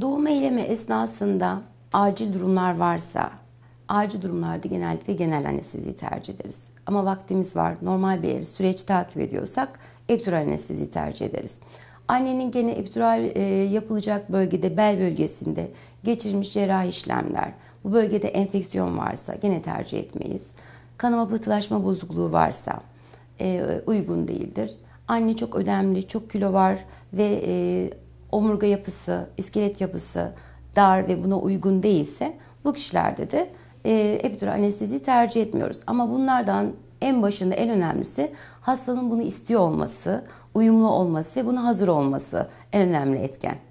Doğum eylemi esnasında acil durumlar varsa, acil durumlarda genellikle genel anesteziyi tercih ederiz. Ama vaktimiz var, normal bir süreç takip ediyorsak epidural anesteziyi tercih ederiz. Annenin gene epidural yapılacak bölgede, bel bölgesinde geçirilmiş cerrahi işlemler, bu bölgede enfeksiyon varsa gene tercih etmeyiz. Kanama pıhtılaşma bozukluğu varsa uygun değildir. Anne çok ödemli, çok kilo var ve omurga yapısı, iskelet yapısı dar ve buna uygun değilse bu kişilerde de epidural anesteziyi tercih etmiyoruz. Ama bunlardan en başında en önemlisi hastanın bunu istiyor olması, uyumlu olması ve buna hazır olması en önemli etken.